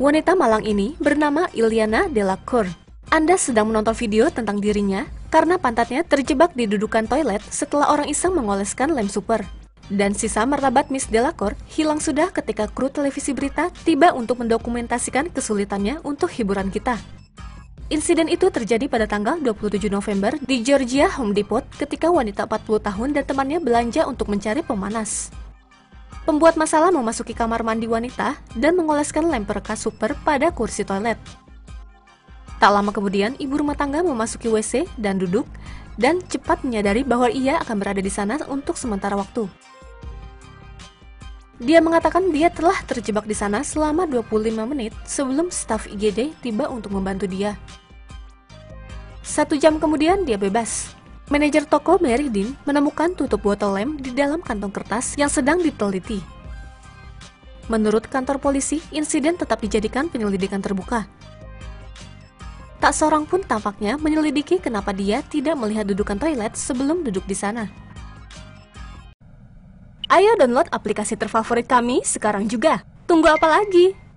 Wanita malang ini bernama Illyanna De La Keur. Anda sedang menonton video tentang dirinya karena pantatnya terjebak di dudukan toilet setelah orang iseng mengoleskan lem super. Dan sisa martabat Miss De La Keur hilang sudah ketika kru televisi berita tiba untuk mendokumentasikan kesulitannya untuk hiburan kita. Insiden itu terjadi pada tanggal 27 November di Georgia Home Depot ketika wanita 40 tahun dan temannya belanja untuk mencari pemanas. Pembuat masalah memasuki kamar mandi wanita dan mengoleskan lem perkas super pada kursi toilet. Tak lama kemudian, ibu rumah tangga memasuki WC dan duduk, dan cepat menyadari bahwa ia akan berada di sana untuk sementara waktu. Dia mengatakan dia telah terjebak di sana selama 25 menit sebelum staf IGD tiba untuk membantu dia. 1 jam kemudian dia bebas. Manajer toko Mary Dean menemukan tutup botol lem di dalam kantong kertas yang sedang diteliti. Menurut kantor polisi, insiden tetap dijadikan penyelidikan terbuka. Tak seorang pun tampaknya menyelidiki kenapa dia tidak melihat dudukan toilet sebelum duduk di sana. Ayo download aplikasi terfavorit kami sekarang juga. Tunggu apa lagi?